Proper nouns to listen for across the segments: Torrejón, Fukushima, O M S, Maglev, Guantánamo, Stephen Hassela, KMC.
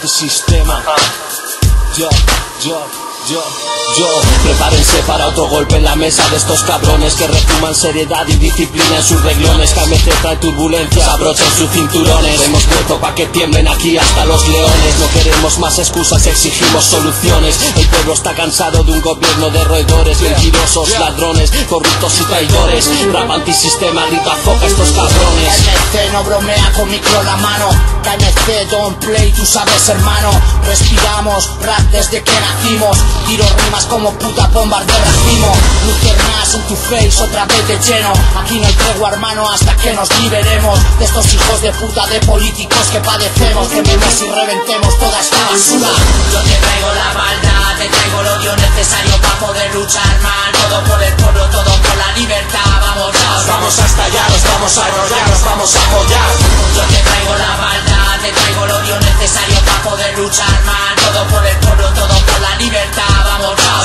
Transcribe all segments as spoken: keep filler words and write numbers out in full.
del sistema. Yo, yo. Yo, yo, prepárense para otro golpe en la mesa de estos cabrones que refuman seriedad y disciplina en sus reglones. K M C trae turbulencia, abrochen sus cinturones. Hemos puesto pa' que tiemblen aquí hasta los leones. No queremos más excusas, exigimos soluciones. El pueblo está cansado de un gobierno de roedores, mentirosos, ladrones, corruptos y traidores. Rap antisistema, grita foca estos cabrones. K M C no bromea con micro en la mano. K M C don't play, tú sabes hermano. Respiramos rap desde que nacimos. Tiro rimas como puta bomba de racimo. Lucernas en tu face otra vez de lleno. Aquí no hay tregua hermano hasta que nos liberemos de estos hijos de puta de políticos que padecemos. Quememos y reventemos toda esta basura. Yo te traigo la maldad, te traigo el odio necesario para poder luchar, man. Todo por el pueblo, todo por la libertad. Vamos ya, os vamos a estallar, os vamos a arrollar, os vamos a apoyar. Yo te traigo la maldad, te traigo el odio necesario para poder luchar, man. Todo por el pueblo, todo por la libertad.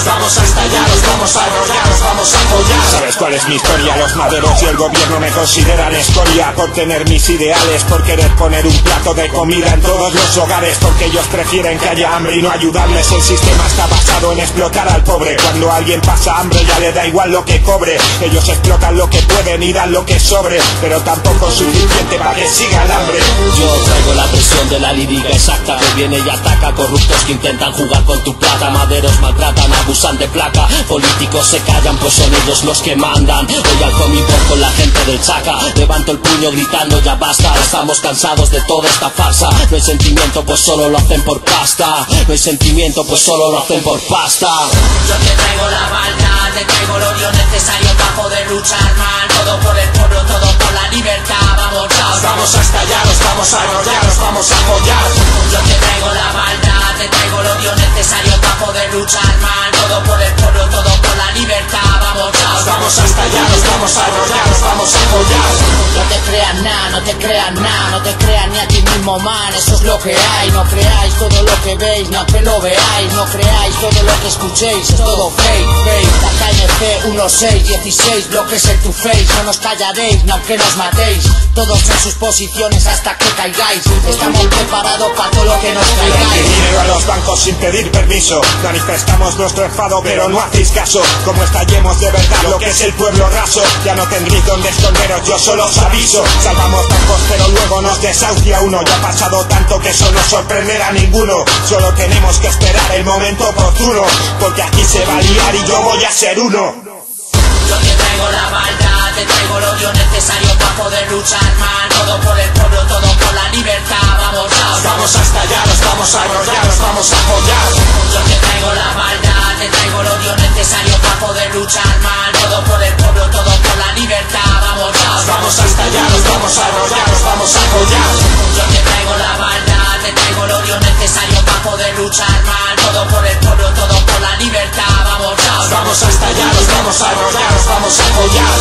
Vamos a estallar, os vamos a arrollar, os vamos a apoyar. ¿Sabes cuál es mi historia? Los maderos y el gobierno me consideran escoria por tener mis ideales, por querer poner un plato de comida en todos los hogares, porque ellos prefieren que haya hambre y no ayudarles. El sistema está basado en explotar al pobre. Cuando alguien pasa hambre ya le da igual lo que cobre. Ellos explotan lo que pueden y dan lo que sobre, pero tampoco es suficiente para que siga el hambre. Yo traigo la presión de la lírica exacta que viene y ataca corruptos que intentan jugar con tu plata. Maderos maltratan, abusan de placa, políticos se callan pues son ellos los que mandan. Voy al cómic con la gente del Chaca, levanto el puño gritando ya basta. Estamos cansados de toda esta farsa. No hay sentimiento pues solo lo hacen por pasta. No hay sentimiento pues solo lo hacen por pasta. Yo te traigo la maldad, te traigo el odio necesario para poder luchar, man. Todo por el pueblo, todo por la libertad. Vamos ya, os vamos a estallar, os vamos a arrollar, os vamos a apoyar. Yo te traigo la maldad, te traigo el odio necesario para poder luchar, man. Todo por el pueblo, todo por la libertad. Vamos ya, os vamos a estallar, os vamos a arrollar, os vamos a apoyar. No te creas nada, no te creas nada, no te creas ni a ti mismo, man. Eso es lo que hay. No creáis todo lo que veis, no que lo veáis. No creáis todo lo que escuchéis, es todo fake, fake. La K M C dieciséis, dieciséis, bloques en tu face. No nos callaréis, ni aunque nos matéis. Todos en sus posiciones hasta que caigáis. Estamos preparados para todo lo que nos caigáis. Dinero a los bancos sin pedir permiso. Manifestamos nuestro enfado, pero no hacéis caso. Como estallemos de verdad lo que es el pueblo raso, ya no tendréis donde esconderos, yo solo os aviso. Salvamos bancos pero luego nos desahucia uno. Ya ha pasado tanto que eso no sorprenderá a ninguno. Solo tenemos que esperar el momento oportuno, porque aquí se va a liar y yo voy a ser uno. Yo te traigo la maldad, te traigo el odio necesario para poder luchar, man. Todo por el pueblo, todo por la libertad. Vamos ya, os vamos a estallar, os vamos a arrollar, os vamos a apoyar. Yo te traigo la maldad, te traigo el odio necesario para poder luchar, man. Todo por el pueblo, todo por la libertad. Vamos ya, os vamos a estallar, os vamos a arrollar, os vamos a apoyar. Yo te traigo la maldad, te traigo el odio necesario para poder luchar, man. Todo por el pueblo, todo por la libertad. Vamos ya, os vamos a estallar, os vamos a arrollar, os vamos a apoyar.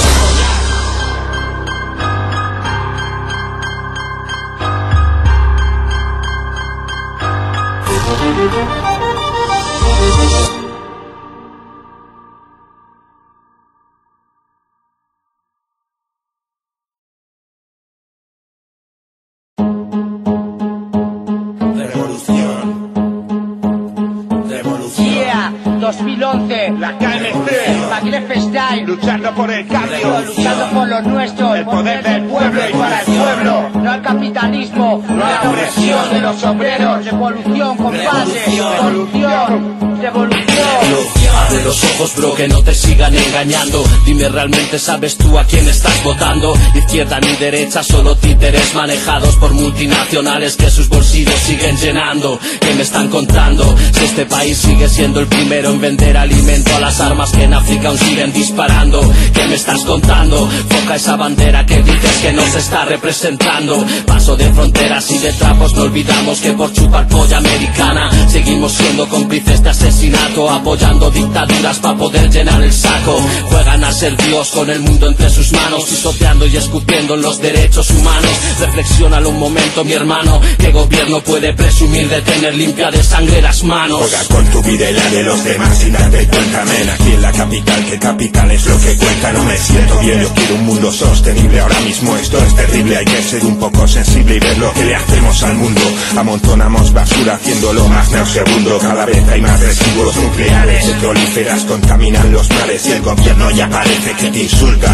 dos mil once, la K M C, Maglev Style, luchando por el cambio, luchando por lo nuestro, el poder del pueblo y para el pueblo, no al capitalismo, no a la opresión de los obreros, revolución, compadre, revolución, revolución. Abre los ojos, bro, que no te sigan engañando. Dime, ¿realmente sabes tú a quién estás votando? Izquierda ni derecha, solo títeres manejados por multinacionales que sus bolsillos siguen llenando. ¿Qué me están contando? Si este país sigue siendo el primero en vender alimento a las armas que en África aún siguen disparando. ¿Qué me estás contando? Foca esa bandera que dices que nos está representando. Paso de fronteras y de trapos, no olvidamos que por chupar polla americana seguimos siendo cómplices de asesinato, apoyando dictaduras dictaduras para poder llenar el saco. Juegan a ser Dios con el mundo entre sus manos, pisoteando y escupiendo los derechos humanos. Reflexiónalo un momento, mi hermano, ¿qué gobierno puede presumir de tener limpia de sangre las manos? Juega con tu vida y la de los demás sin darte cuenta, men. Aquí en la capital, que capital es lo que cuenta. No me siento bien, yo quiero un mundo sostenible. Ahora mismo esto es terrible, hay que ser un poco sensible y ver lo que le hacemos al mundo. Amontonamos basura haciéndolo más nauseabundo. Cada vez hay más residuos nucleares, petrolíferas contaminan los mares y el gobierno ya parece que te insulta.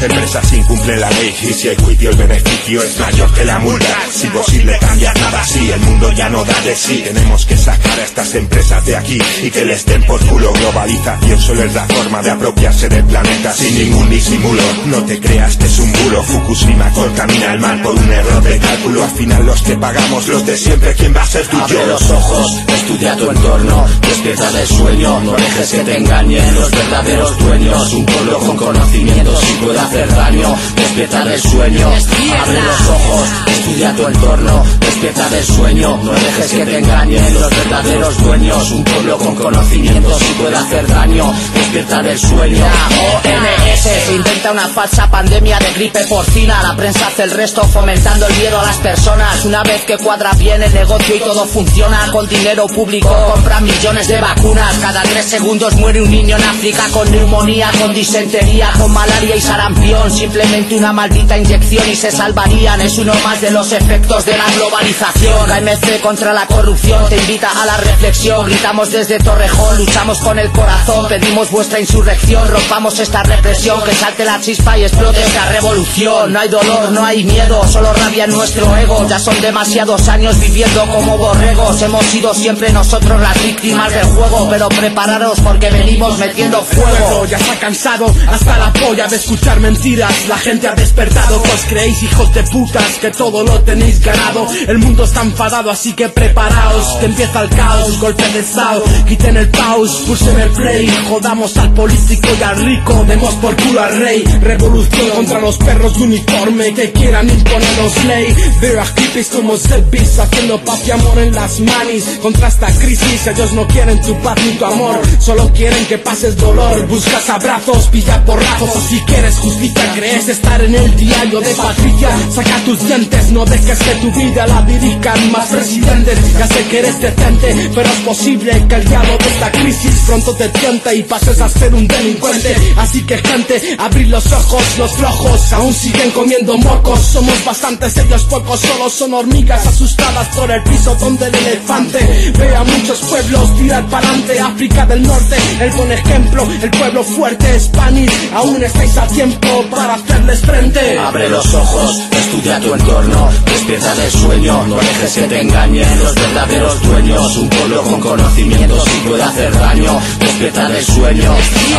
Empresas incumplen la ley y si hay juicio el beneficio es mayor que la multa. Si posible cambiar nada así, el mundo ya no da de sí. Tenemos que sacar a estas empresas de aquí y que les den por culo. Globalización solo es la forma de apropiarse del planeta sin ningún disimulo. No te creas que es un bulo. Fukushima contamina el mar por un error de cálculo. Al final los que pagamos, los de siempre, ¿quién va a ser tú? Abre los ojos, estudia tu entorno, despierta del sueño, no dejes que te engañen los verdaderos dueños. Un pueblo con conocimiento si puede hacer daño, despierta del sueño. Abre los ojos, estudia tu entorno, despierta del sueño, no dejes que te engañen los verdaderos dueños. Un pueblo con conocimiento si puede hacer daño, despierta del sueño. O M S se inventa una falsa pandemia de gripe porcina. La prensa hace el resto fomentando el miedo a las personas. Una vez que cuadra bien el negocio y todo funciona, con dinero público compran millones de vacunas. Cada tres segundos muere un niño en África con neumonía, con disentería, con malaria y sarampión. Simplemente una maldita inyección y se salvarían. Es uno más de los efectos de la globalización. K M C contra la corrupción te invita a la reflexión. Gritamos desde Torrejón, luchamos con el corazón, pedimos vuestra insurrección. Rompamos esta represión, que salte la chispa y explote esta revolución. No hay dolor, no hay miedo, solo rabia en nuestro ego. Ya son demasiados años viviendo como borregos. Hemos sido siempre nosotros las víctimas del juego, pero prepararos porque venimos metiendo fuego. Ya está cansado hasta la polla de escuchar mentiras. La gente ha despertado, pues creéis, hijos de putas, que todo lo tenéis ganado. El mundo está enfadado, así que preparaos, que empieza el caos. Golpe de Estado, quiten el pause, pulsen el play. Jodamos al político y al rico, demos por culo al rey. Revolución contra los perros de uniforme que quieran imponernos ley. Veo a hippies como selfies haciendo paz y amor en las manis. Contra esta crisis ellos no quieren tu paz ni tu amor, solo quieren que pases dolor. Buscas abrazos, pilla porrazos, o si quieres justicia crees estar en el diario de Patricia. Saca tus dientes, no dejes que tu vida la dirijan más presidentes. Ya sé que eres decente, pero es posible que el diablo de esta crisis pronto te tiente y pases a ser un delincuente. Así que gente, abrid los ojos, los flojos aún siguen comiendo mocos. Somos bastantes, ellos pocos, solo son hormigas asustadas por el piso donde el elefante. Ve a muchos pueblos tirar pa'lante. África del Norte, el buen ejemplo, el pueblo fuerte es Spanish. Aún estáis a tiempo para hacerles frente. Abre los ojos, estudia tu entorno, despierta del sueño, no dejes que te engañen los verdaderos dueños. Un pueblo con conocimiento si puede hacer daño, despierta del sueño.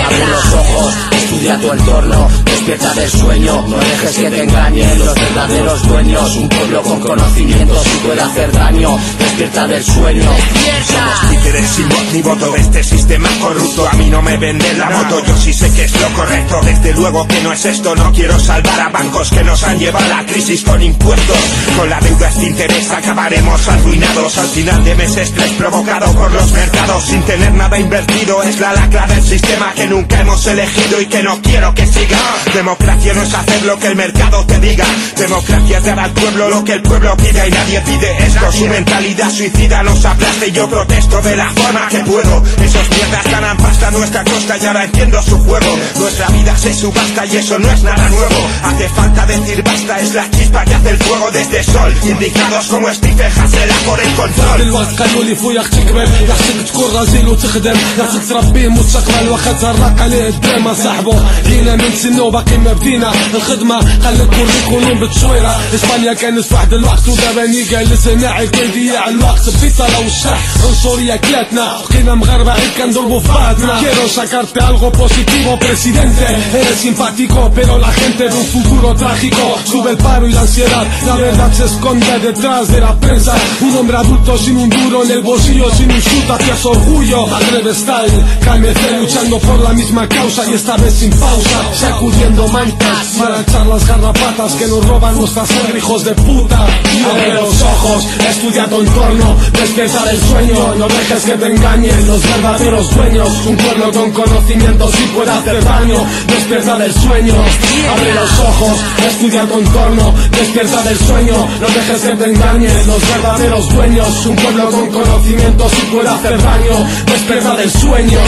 Abre los ojos, estudia tu entorno, despierta del sueño, no dejes que te engañen los verdaderos dueños. Un pueblo con conocimiento si puede hacer daño, despierta del sueño. Somos títeres sin voz ni voto, este sistema corrupto a mí no me vende la moto. Yo sí sé que es lo correcto, desde luego que no es esto. No quiero salvar a bancos que nos han llevado a la crisis con impuestos. Con la deuda sin interés acabaremos arruinados al final de mes. Estrés provocado por los mercados sin tener nada invertido es la lacra del sistema que nunca hemos elegido y que no quiero que siga. Democracia no es hacer lo que el mercado te diga, democracia es dar al pueblo lo que el pueblo pida y nadie pide esto. Su mentalidad suicida nos aplasta y yo protesto de la forma que puedo. Esos mierdas ganan pasta a nuestra costa y ahora entiendo su juego. Nuestra vida se subasta y eso no es nada nuevo. Hace falta decir basta, es la chispa que hace el fuego desde sol. Indicados como Stephen Hassela por el control. كيما بدينا الخدمة خلت كوريكولوم بتشويرة اسبانيا كانت في واحد الوقت وداباني جالس هنا كي ضيع الوقت بفيصل والشح عنصرية كلاتنا بقينا مغاربة عيب كنضربو في بعضنا. Quiero sacarte algo positivo presidente, eres simpático pero la gente ve un futuro trágico. Sube el paro y la ansiedad, la verdad se esconde detrás de la prensa. Un hombre adulto sin un duro en el bolsillo, sin insulta te hace orgullo. Al revés, K M C luchando por la misma causa y esta vez sin pausa, sacudiendo vendiendo mantas para echar las garrapatas que nos roban nuestra sangre, hijos de puta. Abre los ojos, estudia tu entorno, despierta del sueño, no dejes que te engañen los verdaderos dueños. Un pueblo con conocimiento sí puede hacer daño, despierta del sueño. Abre los ojos, estudia tu entorno, despierta del sueño, no dejes que te engañen los verdaderos dueños. Un pueblo con conocimiento sí puede hacer daño, despierta del sueño.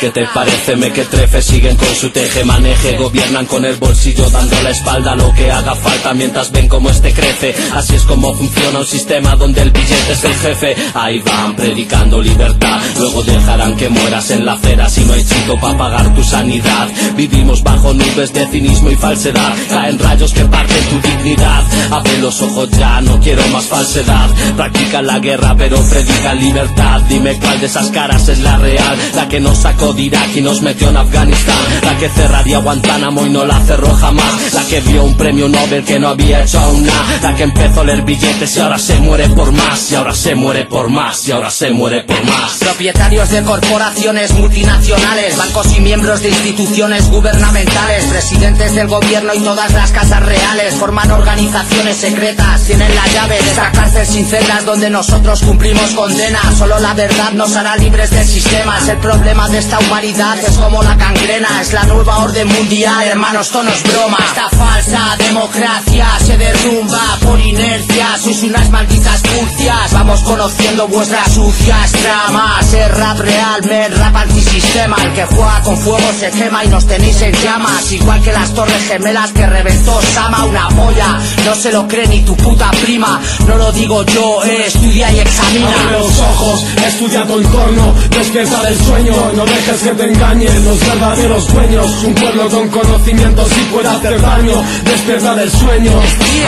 ¿Qué te parece? Mequetrefes siguen con su teje maneje, gobiernan con el bolsillo dando la espalda a lo que haga falta mientras ven cómo este crece. Así es como funciona un sistema donde el billete es el jefe. Ahí van predicando libertad, luego dejarán que mueras en la acera si no hay chico para pagar tu sanidad. Vivimos bajo nubes de cinismo y falsedad, caen rayos que parten tu dignidad. Abre los ojos ya, no quiero más falsedad, practica la guerra pero predica libertad. Dime cuál de esas caras es la real, la que nos sacó de Irak y nos metió en Afganistán, la que cerraría Guantánamo y no la cerró jamás, la que vio un premio Nobel que no había hecho aún nada, la que empezó a leer billetes y ahora se muere por más, y ahora se muere por más, y ahora se muere por más. Propietarios de corporaciones multinacionales, bancos y miembros de instituciones gubernamentales, presidentes del gobierno y todas las casas reales, forman organizaciones secretas, tienen la llave de esta cárcel sin celdas donde nosotros cumplimos condena. Solo la verdad nos hará libres del sistema, es el problema de esta humanidad, es como la gangrena, es la nueva orden mundial, hermanos, esto no es broma. Esta falsa democracia se derrumba por inercia, sois unas malditas murcias, vamos conociendo vuestras sucias tramas. Es rap real, me rap antisistema, el que juega con fuego se quema y nos tenéis en llamas, igual que las torres gemelas que reventó Sama. Una polla, no se lo cree ni tu puta prima, no lo digo yo, eh, estudia y examina. Abre los ojos, estudia tu entorno, despierta del sueño, no dejes que te engañen los verdaderos dueños. Un pueblo con conocimiento sí puede hacer daño, despierta del sueño.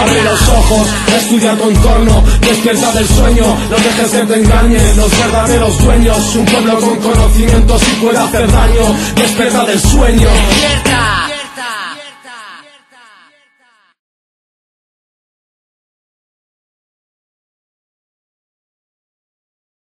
Abre los ojos, estudia tu entorno, despierta del sueño, no dejes que te engañen los verdaderos dueños. Un pueblo con conocimiento sí puede hacer daño, despierta del sueño.